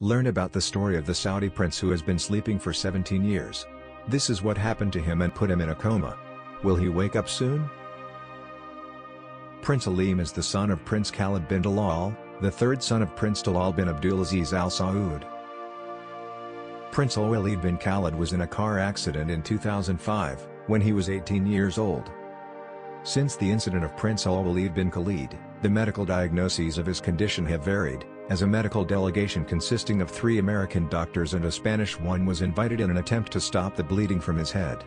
Learn about the story of the Saudi prince who has been sleeping for 17 years. This is what happened to him and put him in a coma. Will he wake up soon? Prince Halim is the son of Prince Khalid bin Talal, the third son of Prince Talal bin Abdulaziz Al Saud. Prince Khalid bin Khalid was in a car accident in 2005, when he was 18 years old. Since the incident of Prince Khalid bin Khalid, the medical diagnoses of his condition have varied, as a medical delegation consisting of 3 American doctors and a Spanish one was invited in an attempt to stop the bleeding from his head.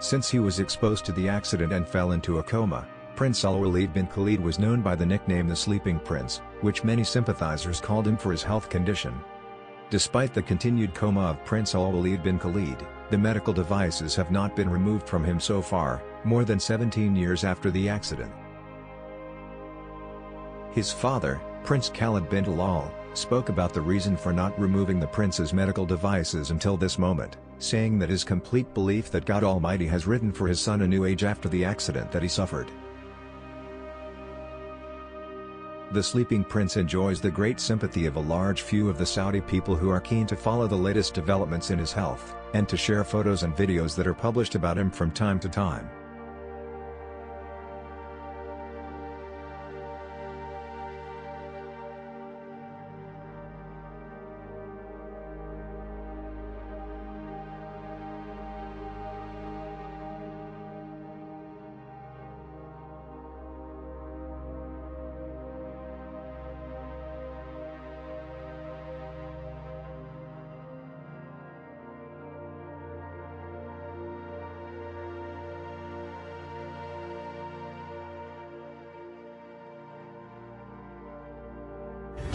Since he was exposed to the accident and fell into a coma, Prince Khalid bin Khalid was known by the nickname the Sleeping Prince, which many sympathizers called him for his health condition. Despite the continued coma of Prince Khalid bin Khalid, the medical devices have not been removed from him so far, more than 17 years after the accident. His father, Prince Khalid bin Talal, spoke about the reason for not removing the prince's medical devices until this moment, saying that his complete belief that God Almighty has written for his son a new age after the accident that he suffered. The sleeping prince enjoys the great sympathy of a large few of the Saudi people who are keen to follow the latest developments in his health, and to share photos and videos that are published about him from time to time.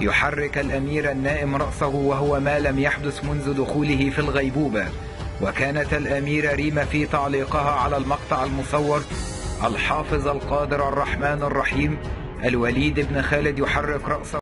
يحرك الأمير النائم رأسه وهو ما لم يحدث منذ دخوله في الغيبوبة. وكانت الأميرة ريما في تعليقها على المقطع المصور: الحافظ القادر الرحمن الرحيم الوليد بن خالد يحرك رأسه